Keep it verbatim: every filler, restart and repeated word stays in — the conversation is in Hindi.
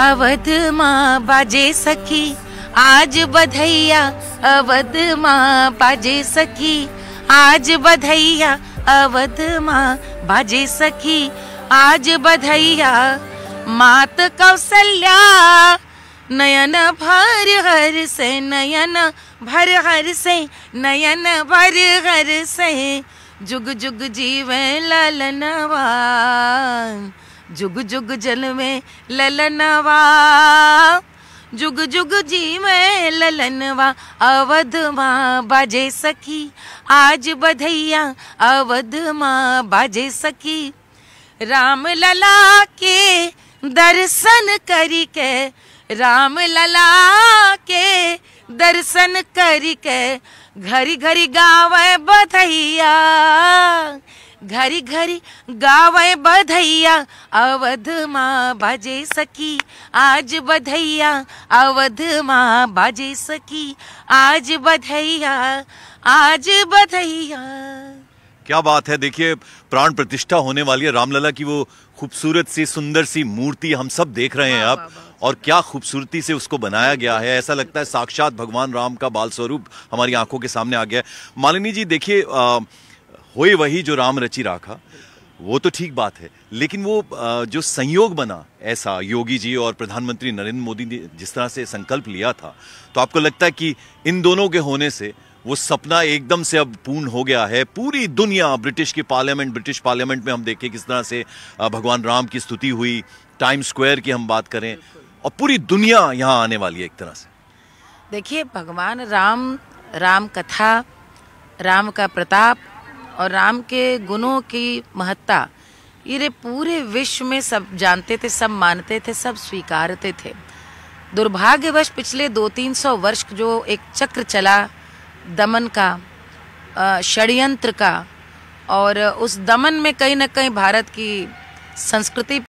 अवध माँ बाजे सखी आज बधैया, अवध माँ बाजे सखी आज बधैया, अवध माँ बाजे सखी आज बधैया। मात कौशल्या नयन भर हर से, नयन भर हर से, नयन भर हर से। जुग जुग जीवे ललनवा, जुग जुग जल में ललनवा, जुग जुग जीवे ललनवा। अवध माँ बाजे सखी आज बधैया, अवध माँ बाजे सखी। राम लला के दर्शन करी के, राम लला के दर्शन करी के। घरी घरी गावे बधैया, घरी घरी गावे बधैया। अवध माँ बाजे सखी आज बधैया, अवध माँ बाजे सखी आज बधैया, आज बधैया। क्या बात है। देखिए प्राण प्रतिष्ठा होने वाली है, रामलला की वो खूबसूरत सी सुंदर सी मूर्ति हम सब देख रहे हैं आप, और क्या खूबसूरती से उसको बनाया गया है। ऐसा लगता है साक्षात भगवान राम का बाल स्वरूप हमारी आंखों के सामने आ गया है। मालिनी जी देखिए, होए वही जो राम रची राखा, वो तो ठीक बात है, लेकिन वो आ, जो संयोग बना ऐसा, योगी जी और प्रधानमंत्री नरेंद्र मोदी ने जिस तरह से संकल्प लिया था, तो आपको लगता है कि इन दोनों के होने से वो सपना एकदम से अब पूर्ण हो गया है। पूरी दुनिया, ब्रिटिश की पार्लियामेंट, ब्रिटिश पार्लियामेंट में हम देखें किस तरह से भगवान राम की स्तुति हुई, टाइम्स स्क्वायर की हम बात करें, और पूरी दुनिया यहाँ आने वाली है एक तरह से। देखिए भगवान राम, राम कथा, राम का प्रताप और राम के गुणों की महत्ता, ये पूरे विश्व में सब जानते थे, सब मानते थे, सब स्वीकारते थे। दुर्भाग्यवश पिछले दो तीन सौ वर्ष जो एक चक्र चला दमन का, षड्यंत्र का, और उस दमन में कहीं ना कहीं भारत की संस्कृति